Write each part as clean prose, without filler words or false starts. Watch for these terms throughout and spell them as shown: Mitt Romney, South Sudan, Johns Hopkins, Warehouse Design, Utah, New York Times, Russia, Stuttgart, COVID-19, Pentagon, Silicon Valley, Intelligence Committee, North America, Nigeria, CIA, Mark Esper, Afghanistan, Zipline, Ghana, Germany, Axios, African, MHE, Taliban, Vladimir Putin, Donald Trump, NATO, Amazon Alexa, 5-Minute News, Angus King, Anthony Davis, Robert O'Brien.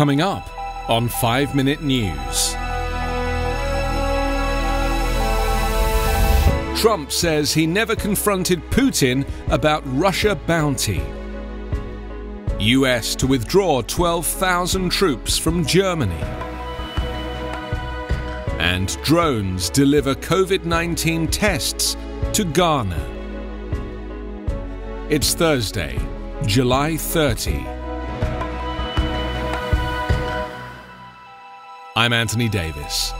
coming up on 5-Minute News. Trump says he never confronted Putin about Russia bounty. US to withdraw 12,000 troops from Germany. And drones deliver COVID-19 tests to Ghana. It's Thursday, July 30. I'm Anthony Davis.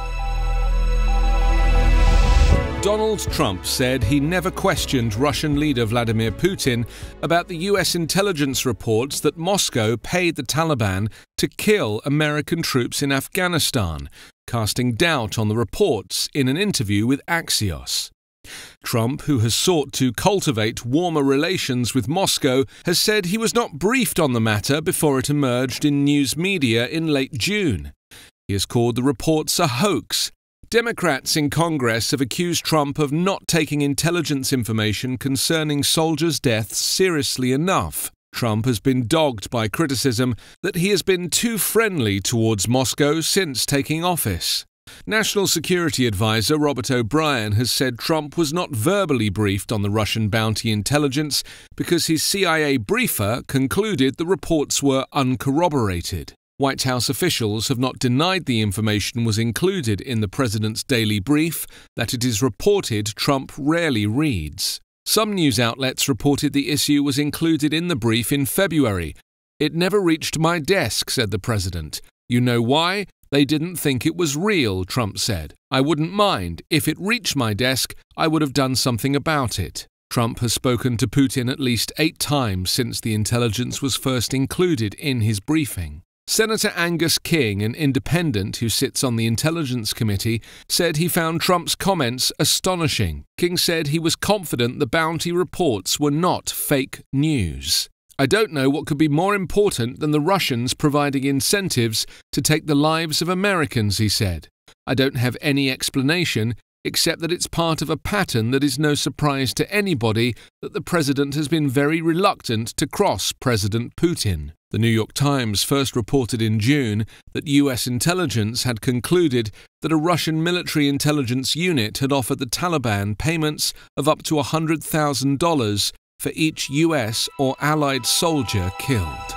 Donald Trump said he never questioned Russian leader Vladimir Putin about the US intelligence reports that Moscow paid the Taliban to kill American troops in Afghanistan, casting doubt on the reports in an interview with Axios. Trump, who has sought to cultivate warmer relations with Moscow, has said he was not briefed on the matter before it emerged in news media in late June. He has called the reports a hoax. Democrats in Congress have accused Trump of not taking intelligence information concerning soldiers' deaths seriously enough. Trump has been dogged by criticism that he has been too friendly towards Moscow since taking office. National Security Advisor Robert O'Brien has said Trump was not verbally briefed on the Russian bounty intelligence because his CIA briefer concluded the reports were uncorroborated. White House officials have not denied the information was included in the president's daily brief that it is reported Trump rarely reads. Some news outlets reported the issue was included in the brief in February. "It never reached my desk," said the president. "You know why? They didn't think it was real," Trump said. "I wouldn't mind. If it reached my desk, I would have done something about it." Trump has spoken to Putin at least 8 times since the intelligence was first included in his briefing. Senator Angus King, an independent who sits on the Intelligence Committee, said he found Trump's comments astonishing. King said he was confident the bounty reports were not fake news. "I don't know what could be more important than the Russians providing incentives to take the lives of Americans," he said. "I don't have any explanation, except that it's part of a pattern that is no surprise to anybody that the president has been very reluctant to cross President Putin." The New York Times first reported in June that US intelligence had concluded that a Russian military intelligence unit had offered the Taliban payments of up to $100,000 for each US or Allied soldier killed.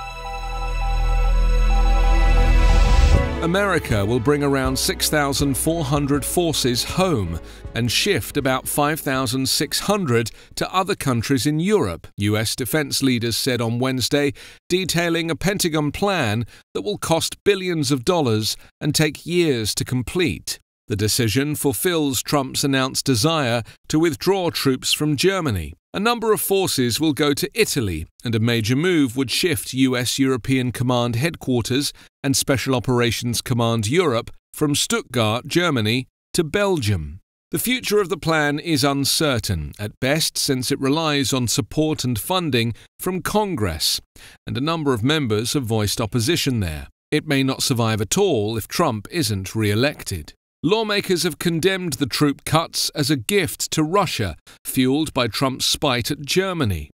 America will bring around 6,400 forces home and shift about 5,600 to other countries in Europe, US defense leaders said on Wednesday, detailing a Pentagon plan that will cost billions of dollars and take years to complete. The decision fulfills Trump's announced desire to withdraw troops from Germany. A number of forces will go to Italy, and a major move would shift US European Command Headquarters and Special Operations Command Europe from Stuttgart, Germany, to Belgium. The future of the plan is uncertain, at best, since it relies on support and funding from Congress, and a number of members have voiced opposition there. It may not survive at all if Trump isn't re-elected. Lawmakers have condemned the troop cuts as a gift to Russia, fueled by Trump's spite at Germany.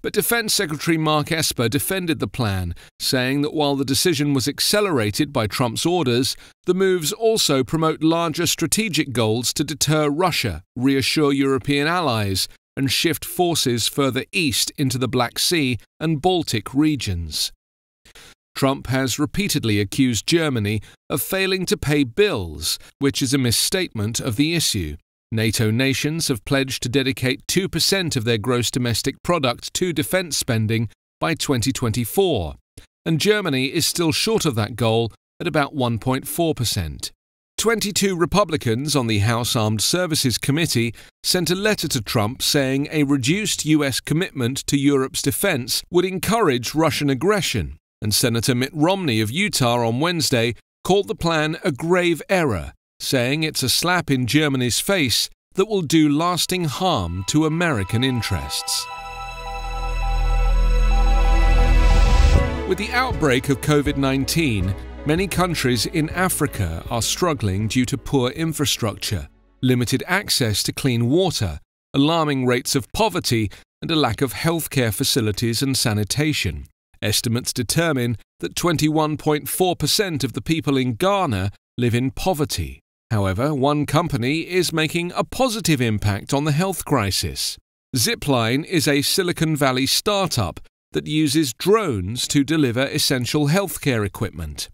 But Defense Secretary Mark Esper defended the plan, saying that while the decision was accelerated by Trump's orders, the moves also promote larger strategic goals to deter Russia, reassure European allies, and shift forces further east into the Black Sea and Baltic regions. Trump has repeatedly accused Germany of failing to pay bills, which is a misstatement of the issue. NATO nations have pledged to dedicate 2% of their gross domestic product to defense spending by 2024, and Germany is still short of that goal at about 1.4%. 22 Republicans on the House Armed Services Committee sent a letter to Trump saying a reduced US commitment to Europe's defense would encourage Russian aggression. And Senator Mitt Romney of Utah on Wednesday called the plan a grave error, saying it's a slap in Germany's face that will do lasting harm to American interests. With the outbreak of COVID-19, many countries in Africa are struggling due to poor infrastructure, limited access to clean water, alarming rates of poverty, and a lack of healthcare facilities and sanitation. Estimates determine that 21.4% of the people in Ghana live in poverty. However, one company is making a positive impact on the health crisis. Zipline is a Silicon Valley startup that uses drones to deliver essential healthcare equipment.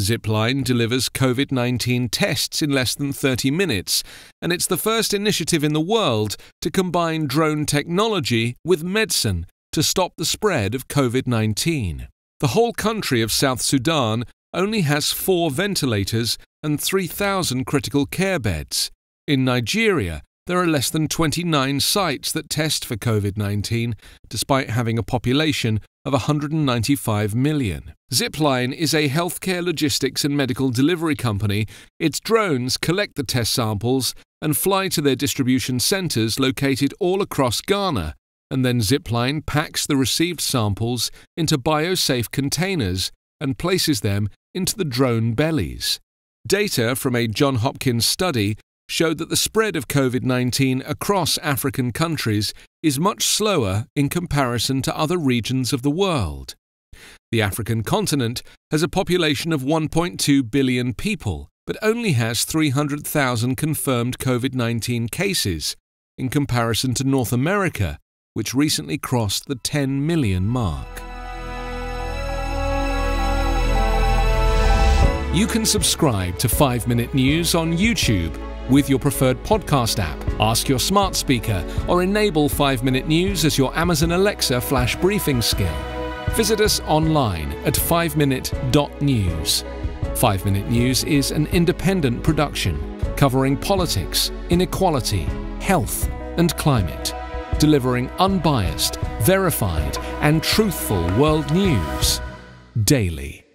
Zipline delivers COVID-19 tests in less than 30 minutes, and it's the first initiative in the world to combine drone technology with medicine to stop the spread of COVID-19. The whole country of South Sudan only has 4 ventilators and 3,000 critical care beds. In Nigeria, there are less than 29 sites that test for COVID-19, despite having a population of 195 million. Zipline is a healthcare logistics and medical delivery company. Its drones collect the test samples and fly to their distribution centres located all across Ghana, and then Zipline packs the received samples into biosafe containers and places them into the drone bellies. Data from a Johns Hopkins study showed that the spread of COVID-19 across African countries is much slower in comparison to other regions of the world. The African continent has a population of 1.2 billion people, but only has 300,000 confirmed COVID-19 cases, in comparison to North America, which recently crossed the 10 million mark. You can subscribe to 5-Minute News on YouTube with your preferred podcast app. Ask your smart speaker or enable 5-Minute News as your Amazon Alexa flash briefing skill. Visit us online at 5minute.news. 5-Minute News is an independent production covering politics, inequality, health and climate, delivering unbiased, verified and truthful world news daily.